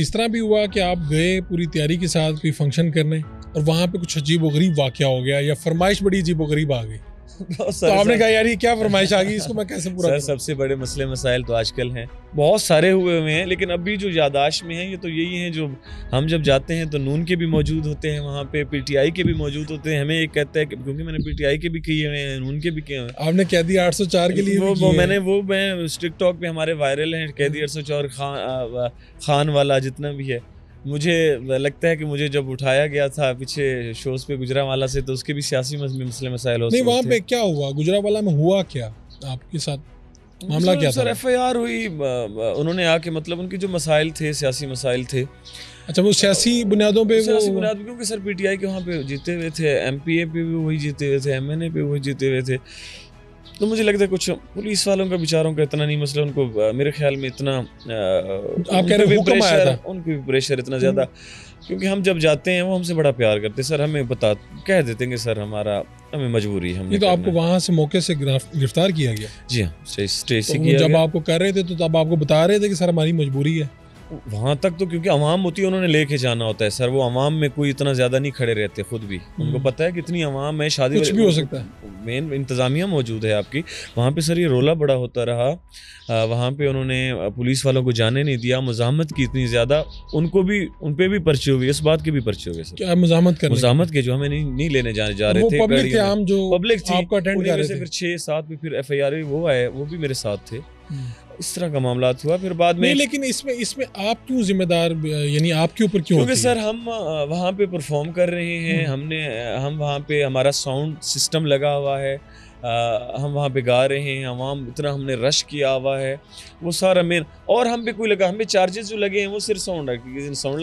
इस तरह भी हुआ कि आप गए पूरी तैयारी के साथ कोई फंक्शन करने और वहाँ पे कुछ अजीब व गरीब वाकया हो गया या फरमाइश बड़ी अजीब व गरीब आ गई तो आपने कहा यार ये क्या फरमाइश आ गई, इसको मैं कैसे पूरा करूं? सबसे बड़े मसले मसाइल तो आजकल हैं, बहुत सारे हुए हुए हैं, लेकिन अभी जो यादाश्त में हैं ये तो यही हैं जो हम जब जाते हैं तो नून के भी मौजूद होते हैं वहाँ पे, पीटीआई के भी मौजूद होते हैं। हमें ये कहता है क्योंकि मैंने पीटीआई के भी किए हुए हैं, नून के भी किए हुए हैं। आपने कैदी 804 के लिए वो मैं टिकटॉक पे हमारे वायरल हैं, कैदी 804 खान वाला जितना भी है। मुझे लगता है कि मुझे जब उठाया गया था पीछे शोज पे गुजरावाला से तो उसके भी सियासी मसले मसाइल हो सकते हैं। वहाँ पे क्या हुआ, गुजरावाला में हुआ क्या आपके साथ, मामला क्या था? सर FIR हुई, उन्होंने आके मतलब उनके जो मसाइल थे सियासी मसाइल थे। अच्छा, वो सियासी बुनियादों पे, सियासी बुनियाद क्योंकि सर PTI के वहाँ पे जीते हुए थे, MPA पे भी वही जीते हुए थे, MNA पे वही जीते हुए थे। तो मुझे लगता है कुछ पुलिस वालों का बेचारों का इतना नहीं मसला, उनको मेरे ख्याल में इतना उनको भी प्रेशर इतना ज़्यादा, क्योंकि हम जब जाते हैं वो हमसे बड़ा प्यार करते हैं। सर हमें कह देते हैं कि सर हमें मजबूरी है। ये तो आपको वहाँ से मौके से गिरफ्तार किया गया? जी हाँ, स्टेज से किया। जब आपको कर रहे थे तो तब आपको बता रहे थे कि सर हमारी मजबूरी है? वहाँ तक तो क्योंकि अवाम होती है, उन्होंने लेके जाना होता है सर। वो अवाम में कोई इतना ज़्यादा नहीं खड़े रहते, खुद भी उनको पता है कितनी अवाम है, शादी कुछ भी हो सकता है, मेन इंतज़ामिया मौजूद है आपकी वहाँ पे। सर ये रोला बड़ा होता रहा वहाँ पे, उन्होंने पुलिस वालों को जाने नहीं दिया, मुजामत की इतनी ज़्यादा, उनको भी उन पर भी पर्चे हुए, इस बात के भी पर्चे हुए सर। क्या मुजामत के जो हमें नहीं लेने जाने जा रहे थे, पब्लिक थी। फिर 6-7 में फिर FIR वो आए, वो भी मेरे साथ थे। इस तरह का मामला हुआ फिर बाद में। लेकिन इसमें आप क्यों जिम्मेदार, यानी आपके ऊपर क्यों? क्योंकि सर हम वहाँ पे परफॉर्म कर रहे हैं, हम वहाँ पे, हमारा साउंड सिस्टम लगा हुआ है, हम वहाँ पे गा रहे हैं, अवाम इतना हमने रश किया हुआ है, वो सारा मेन। और हम पे कोई लगा, हम पे चार्जेस जो लगे हैं वो सिर्फ साउंड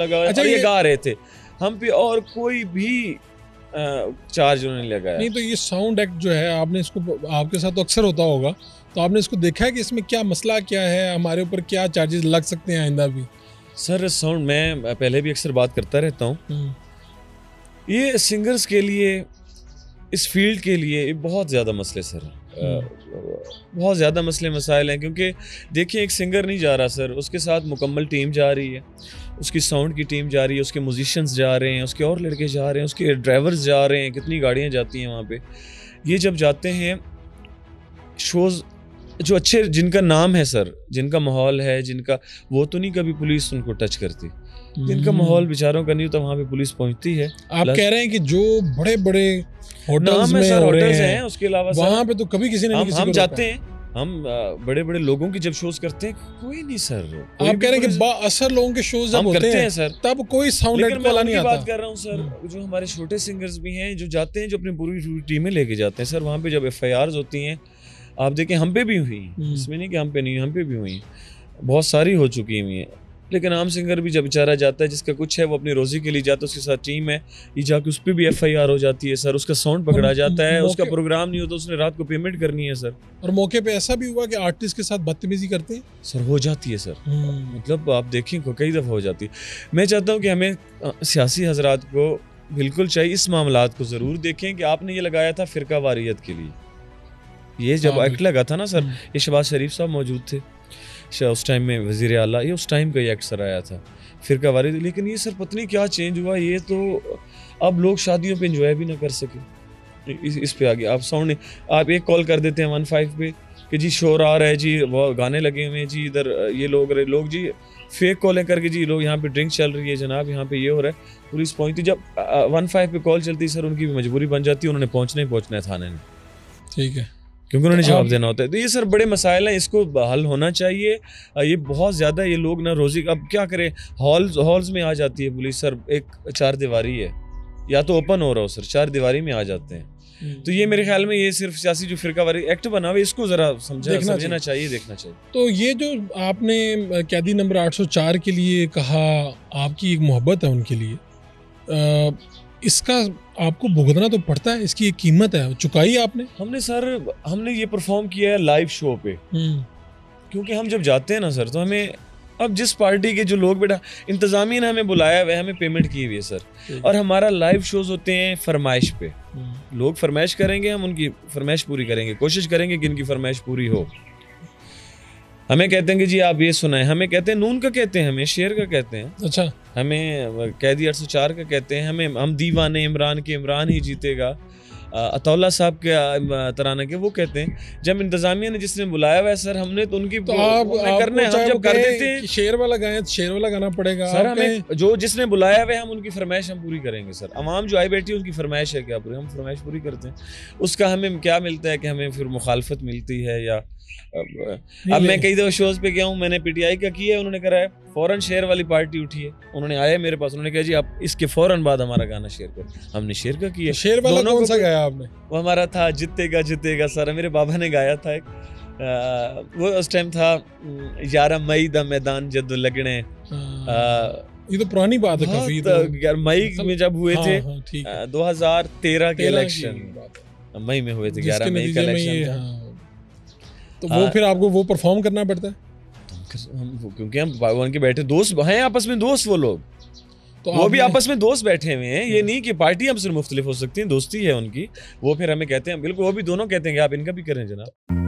लगा हुआ है। अच्छा, ये गा रहे थे हम पे और कोई भी चार्ज उन्होंने लगाया नहीं। तो ये साउंड एक्ट जो है आपने इसको, आपके साथ तो अक्सर होता होगा, तो आपने इसको देखा है कि इसमें क्या मसला क्या है, हमारे ऊपर क्या चार्जेस लग सकते हैं आइंदा भी? सर साउंड, मैं पहले भी अक्सर बात करता रहता हूँ, ये सिंगर्स के लिए, इस फील्ड के लिए बहुत ज़्यादा मसले सर, बहुत ज़्यादा मसले मसाइल हैं। क्योंकि देखिए, एक सिंगर नहीं जा रहा सर, उसके साथ मुकम्मल टीम जा रही है, उसकी साउंड की टीम जा रही है, उसके म्यूजिशंस जा रहे हैं, उसके और लड़के जा रहे हैं, उसके ड्राइवर्स जा रहे हैं, कितनी गाड़ियाँ जाती हैं वहाँ पे। ये जब जाते हैं शोज़ जो अच्छे, जिनका नाम है सर, जिनका माहौल है, जिनका, वो तो नहीं कभी पुलिस उनको टच करती, जिनका माहौल बेचारों का नहीं होता वहाँ पे पुलिस पहुँचती है। आप कह रहे हैं कि जो बड़े बड़े होटल्स में हो रहे हैं, उसके अलावा वहाँ पे तो कभी किसी ने, हम जाते हैं, हम बड़े बड़े लोगों की जब शोज करते हैं, कोई नहीं सर। आप कह रहे हैं कि बाअसर लोगों के शोज जब होते हैं सर, तब कोई साउंड एड वाला नहीं आता। बात कर रहा हूं सर, जो हमारे छोटे सिंगर्स भी हैं जो जाते हैं, जो अपनी पूरी टीमें लेके जाते हैं सर वहाँ पे। जब FIRs होती हैं आप देखें, हम पे भी हुई हैं, इसमें नहीं कि हम पे नहीं, हम पे भी हुई हैं, बहुत सारी हो चुकी हुई हैं। लेकिन आम सिंगर भी जब बेचारा जाता है, जिसका कुछ है, वो अपनी रोजी के लिए जाता है, उसके साथ टीम है, ये जाके उस पर भी FIR हो जाती है सर, उसका साउंड पकड़ा जाता है, उसका प्रोग्राम नहीं होता, उसने रात को पेमेंट करनी है सर। और मौके पे ऐसा भी हुआ कि आर्टिस्ट के साथ बदतमीजी करते हैं सर, हो जाती है सर, मतलब आप देखें कई दफ़ा हो जाती है। मैं चाहता हूँ कि हमें सियासी हजरात को बिल्कुल चाहिए इस मामला को ज़रूर देखें कि आपने ये लगाया था फ़िरका वारियत के लिए, ये जब एक्ट लगा था ना सर, ये शहबाज शरीफ साहब मौजूद थे उस टाइम में, वजीर आला, ये उस टाइम का ये एक्ट सर आया था फिरका वारी। लेकिन ये सर पत्नी क्या चेंज हुआ, ये तो अब लोग शादियों पे एंजॉय भी ना कर सके, इस पे आ गया। आप साउंड, आप एक कॉल कर देते हैं 15 पे कि जी शोर आ रहा है जी, वह गाने लगे हुए हैं जी, इधर ये लोग जी फेक कॉलें करके जी, लोग यहाँ पे ड्रिंक चल रही है जनाब, यहाँ पे ये हो रहा है, पुलिस पहुँचती। जब 15 पे कॉल चलती सर, उनकी भी मजबूरी बन जाती है, उन्होंने पहुँचना है थाने में, ठीक है, क्योंकि उन्होंने जवाब देना होता है। तो ये सर बड़े मसाइल हैं, इसको हल होना चाहिए। ये बहुत ज़्यादा, ये लोग ना रोज़ी, अब क्या करें, हॉल्स में आ जाती है पुलिस सर, एक चार दीवारी है, या तो ओपन हो रहा हो सर, चार दीवारी में आ जाते हैं। तो ये मेरे ख्याल में ये सिर्फ सियासी जो फिरकावारी एक्ट बना हुआ है, इसको ज़रा समझना चाहिए, देखना चाहिए। तो ये जो आपने कैदी नंबर 804 के लिए कहा, आपकी एक मोहब्बत है उनके लिए, इसका आपको भुगतना तो पड़ता है, इसकी एक कीमत है, चुकाई आपने? हमने ये परफॉर्म किया है लाइव शो पे, क्योंकि हम जब जाते हैं ना सर, तो हमें अब जिस पार्टी के जो लोग, बेटा इंतजामिया ने हमें बुलाया हुआ है, हमें पेमेंट की हुई है सर, और हमारा लाइव शोज होते हैं फरमाइश पे, लोग फरमाइश करेंगे, हम उनकी फरमाइश पूरी करेंगे, कोशिश करेंगे कि इनकी फरमाइश पूरी हो। हमें कहते हैं कि जी आप ये सुनाएं, हमें कहते हैं नून का कहते हैं, हमें शेर का कहते हैं, अच्छा हमें कैदी 804 का कहते हैं, हमें हम दीवाने इमरान के इमरान ही जीतेगा अतौल्ला साहब के तराना के वो कहते हैं। जब इंतजामिया ने जिसने बुलाया हुआ है सर हमने तो उनकी तो करने हम जब कर देते हैं शेर वाला गाएं तो शेर वाला गाना पड़ेगा सर, हमें जो जिसने बुलाया हुआ है हम उनकी फरमाइश हम पूरी करेंगे सर। आवाम जो आई बैठी है उनकी फरमाइश है क्या पूरी, हम फरमाइश पूरी करते हैं। उसका हमें क्या मिलता है कि हमें फिर मुखालफत मिलती है। या अब मैं कई दफ़ा शोज पे गया हूँ, मैंने पीटीआई का किया है, उन्होंने कराया, फौरन शेर वाली पार्टी उठी है, उन्होंने आया मेरे पास, उन्होंने कहा जी आप इसके फौरन बाद हमारा गाना शेर कर, हमने शेर का किया। शेर वाला कौन सा गाया आपने? वो हमारा था जितेगा जितेगा सारा, मेरे बाबा ने गाया था एक वो उस टाइम था 11 मई दा मैदान जदों लगने, ये तो पुरानी बात है काफी, 11 मई में जब हुए थे 2013 के इलेक्शन मई में हुए थे, 11 मई का इलेक्शन। तो वो फिर आपको वो परफॉर्म करना पड़ता है क्योंकि हम भगवान के बैठे दोस्त हैं आपस में दोस्त, वो लोग तो वो भी आपस में दोस्त बैठे हुए हैं, ये नहीं कि पार्टी हमसे मुख्तलिफ हो सकती है, दोस्ती है उनकी। वो फिर हमें कहते हैं बिल्कुल, वो भी दोनों कहते हैं कि आप इनका भी करें जनाब।